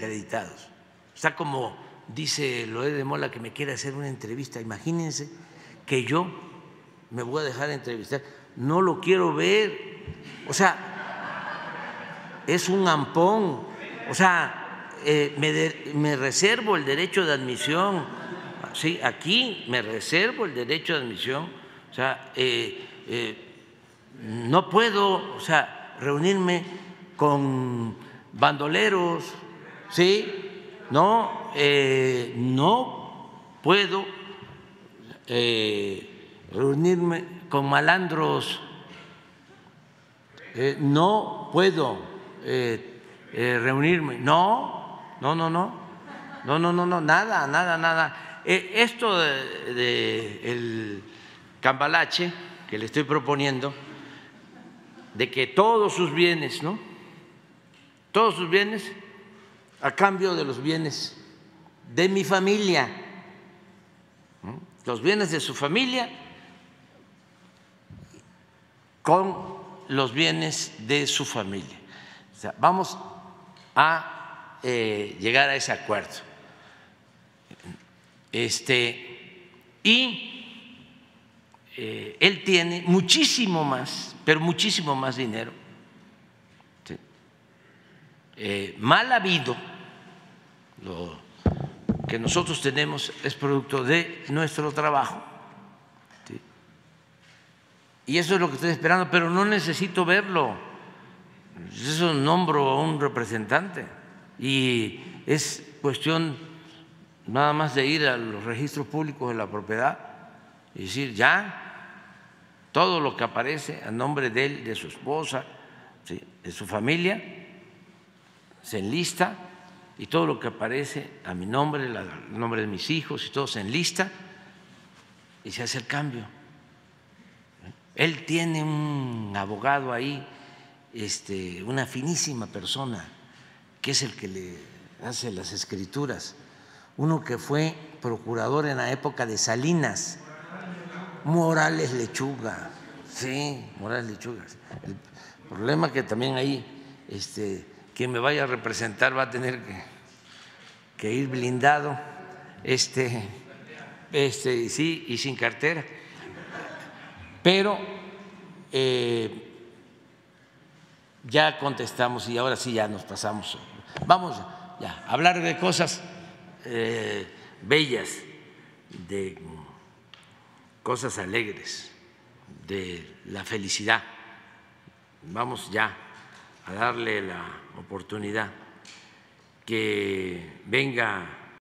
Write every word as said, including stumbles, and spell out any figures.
acreditados. Está como dice Loret de Mola, que me quiere hacer una entrevista. Imagínense que yo me voy a dejar de entrevistar. No lo quiero ver. O sea, es un ampón. O sea, eh, me, de, me reservo el derecho de admisión. Sí, aquí me reservo el derecho de admisión. O sea, eh, eh, no puedo, o sea, reunirme con bandoleros, sí, no, eh, no puedo eh, reunirme con malandros, eh, no puedo eh, eh, reunirme, no, no, no, no, no, no, no, no, nada, nada, nada. Eh, esto de, de el cambalache que le estoy proponiendo, de que todos sus bienes, ¿no? Todos sus bienes a cambio de los bienes de mi familia, ¿no? Los bienes de su familia con los bienes de su familia. O sea, vamos a eh, llegar a ese acuerdo. Este, y eh, él tiene muchísimo más, pero muchísimo más dinero. Eh, mal habido, lo que nosotros tenemos es producto de nuestro trabajo, ¿sí? Y eso es lo que estoy esperando, pero no necesito verlo. Eso nombro a un representante y es cuestión nada más de ir a los registros públicos de la propiedad y decir ya todo lo que aparece a nombre de él, de su esposa, ¿sí?, de su familia, se enlista, y todo lo que aparece a mi nombre, el nombre de mis hijos y todo se enlista y se hace el cambio. Él tiene un abogado ahí, este, una finísima persona, que es el que le hace las escrituras, uno que fue procurador en la época de Salinas, Morales Lechuga, sí, Morales Lechuga. El problema que también ahí, este, quien me vaya a representar va a tener que, que ir blindado, este, este, sí, y sin cartera. Pero eh, ya contestamos y ahora sí ya nos pasamos. Vamos ya a hablar de cosas eh, bellas, de cosas alegres, de la felicidad. Vamos ya a darle la oportunidad que venga